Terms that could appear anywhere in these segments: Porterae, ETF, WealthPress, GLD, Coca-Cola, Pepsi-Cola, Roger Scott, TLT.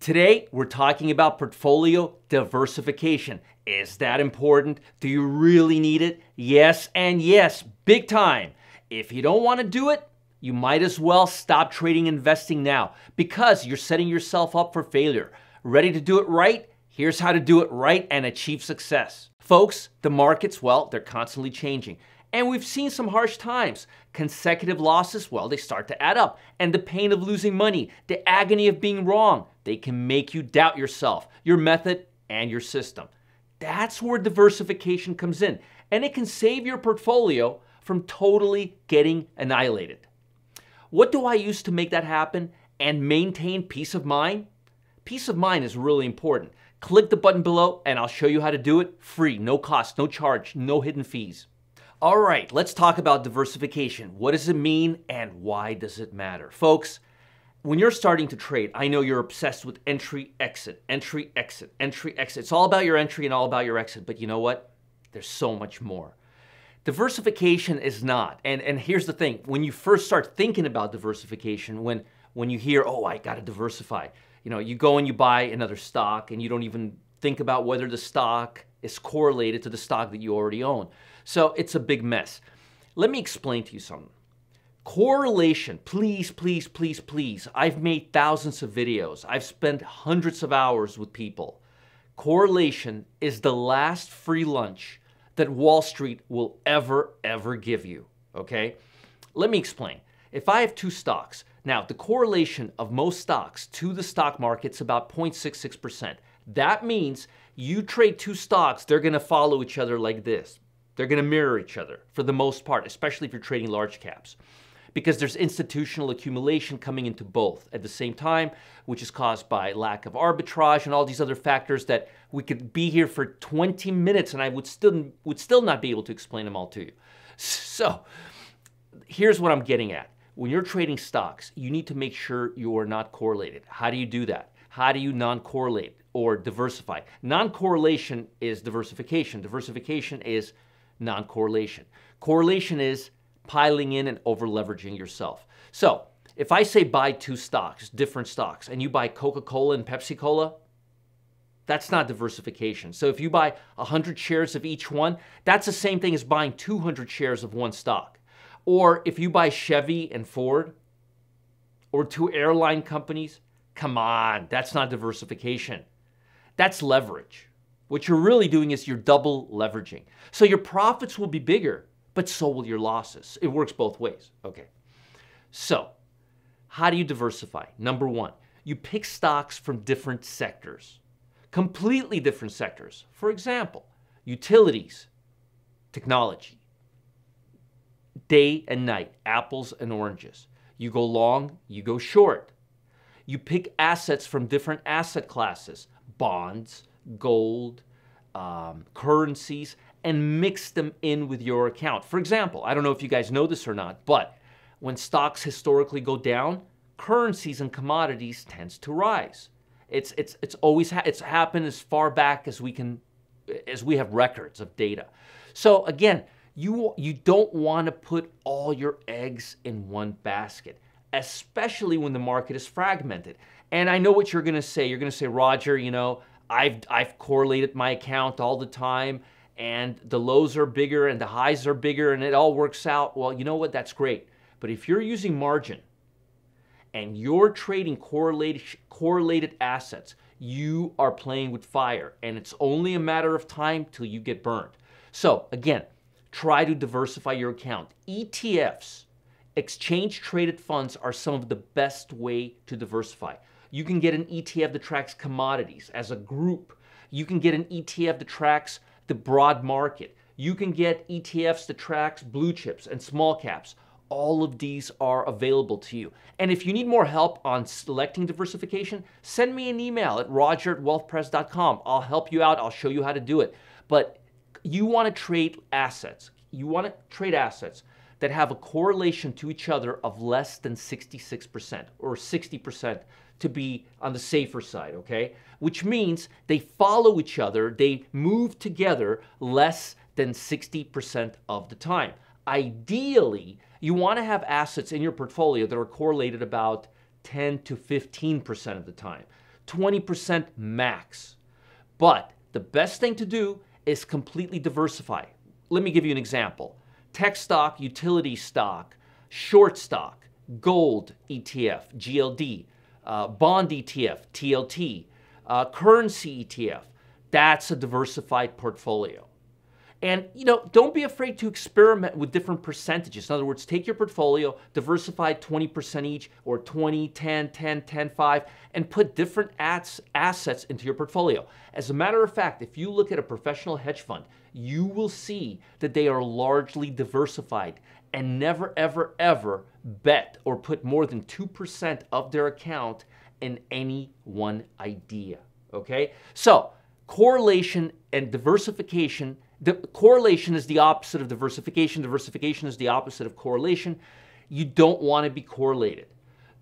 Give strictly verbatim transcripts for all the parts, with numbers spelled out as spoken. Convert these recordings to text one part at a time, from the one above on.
Today, we're talking about portfolio diversification. Is that important? Do you really need it? Yes and yes, big time. If you don't want to do it, you might as well stop trading and investing now because you're setting yourself up for failure. Ready to do it right? Here's how to do it right and achieve success. Folks, the markets, well, they're constantly changing. And we've seen some harsh times. Consecutive losses, well, they start to add up. And the pain of losing money, the agony of being wrong, they can make you doubt yourself, your method, and your system. That's where diversification comes in. And it can save your portfolio from totally getting annihilated. What do I use to make that happen and maintain peace of mind? Peace of mind is really important. Click the button below and I'll show you how to do it free, no cost, no charge, no hidden fees. All right, let's talk about diversification. What does it mean and why does it matter? Folks, when you're starting to trade, I know you're obsessed with entry, exit, entry, exit, entry, exit. It's all about your entry and all about your exit, but you know what? There's so much more. Diversification is not, and, and here's the thing, when you first start thinking about diversification, when, when you hear, oh, I gotta diversify, you know, you go and you buy another stock and you don't even think about whether the stock is correlated to the stock that you already own. So it's a big mess. Let me explain to you something. Correlation, please, please, please, please. I've made thousands of videos. I've spent hundreds of hours with people. Correlation is the last free lunch that Wall Street will ever, ever give you, okay? Let me explain. If I have two stocks, now the correlation of most stocks to the stock market's about zero point six six percent. That means you trade two stocks, they're gonna follow each other like this. They're gonna mirror each other for the most part, especially if you're trading large caps, because there's institutional accumulation coming into both at the same time, which is caused by lack of arbitrage and all these other factors that we could be here for twenty minutes and I would still, would still not be able to explain them all to you. So here's what I'm getting at. When you're trading stocks, you need to make sure you are not correlated. How do you do that? How do you non-correlate or diversify? Non-correlation is diversification. Diversification is non-correlation. Correlation is piling in and over-leveraging yourself. So if I say buy two stocks, different stocks, and you buy Coca-Cola and Pepsi-Cola, that's not diversification. So if you buy one hundred shares of each one, that's the same thing as buying two hundred shares of one stock. Or if you buy Chevy and Ford, or two airline companies, come on, that's not diversification. That's leverage. What you're really doing is you're double leveraging. So your profits will be bigger, but so will your losses. It works both ways. Okay. So how do you diversify? Number one, you pick stocks from different sectors, completely different sectors. For example, utilities, technology, day and night, apples and oranges. You go long, you go short. You pick assets from different asset classes, bonds, gold, um, currencies, and mix them in with your account. For example, I don't know if you guys know this or not, but when stocks historically go down, currencies and commodities tends to rise. It's, it's, it's always, ha it's happened as far back as we can, as we have records of data. So again, you, you don't want to put all your eggs in one basket, especially when the market is fragmented. And I know what you're going to say. You're going to say, Roger, you know, I've, I've correlated my account all the time, and the lows are bigger and the highs are bigger and it all works out. Well, you know what? That's great. But if you're using margin and you're trading correlated, correlated assets, you are playing with fire and it's only a matter of time till you get burned. So again, try to diversify your account. E T Fs, exchange traded funds, are some of the best way to diversify. You can get an E T F that tracks commodities as a group. You can get an E T F that tracks the broad market. You can get E T Fs that tracks blue chips and small caps. All of these are available to you. And if you need more help on selecting diversification, send me an email at roger at wealthpress dot com. I'll help you out. I'll show you how to do it. But you want to trade assets. You want to trade assets that have a correlation to each other of less than sixty-six percent or sixty percent to be on the safer side, okay? Which means they follow each other, they move together less than sixty percent of the time. Ideally, you want to have assets in your portfolio that are correlated about ten to fifteen percent of the time. twenty percent max. But the best thing to do is completely diversify. Let me give you an example. Tech stock, utility stock, short stock, gold E T F, G L D, uh, bond E T F, T L T, uh, currency E T F. That's a diversified portfolio. And, you know, don't be afraid to experiment with different percentages. In other words, take your portfolio, diversify twenty percent each, or twenty, ten, ten, ten, five, and put different ads, assets into your portfolio. As a matter of fact, if you look at a professional hedge fund, you will see that they are largely diversified and never, ever, ever bet or put more than two percent of their account in any one idea, okay? So, correlation and diversification. The correlation is the opposite of diversification. Diversification is the opposite of correlation. You don't want to be correlated.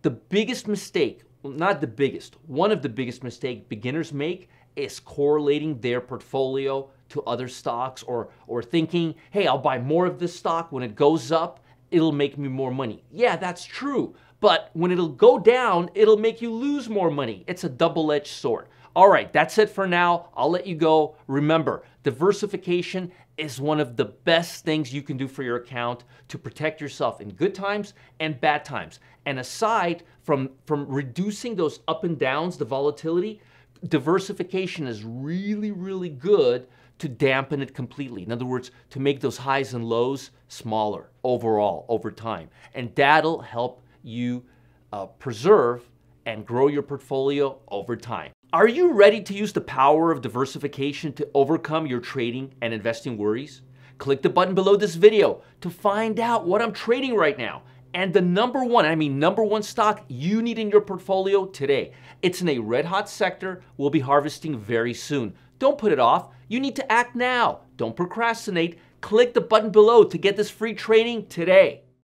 The biggest mistake, well, not the biggest, one of the biggest mistakes beginners make is correlating their portfolio to other stocks or, or thinking, hey, I'll buy more of this stock. When it goes up, it'll make me more money. Yeah, that's true. But when it'll go down, it'll make you lose more money. It's a double-edged sword. All right, that's it for now. I'll let you go. Remember, diversification is one of the best things you can do for your account to protect yourself in good times and bad times. And aside from, from reducing those up and downs, the volatility, diversification is really, really good to dampen it completely. In other words, to make those highs and lows smaller overall over time. And that'll help you uh, preserve and grow your portfolio over time. Are you ready to use the power of diversification to overcome your trading and investing worries? Click the button below this video to find out what I'm trading right now and the number one, I mean number one stock you need in your portfolio today. It's in a red hot sector we'll be harvesting very soon. Don't put it off. You need to act now. Don't procrastinate. Click the button below to get this free training today.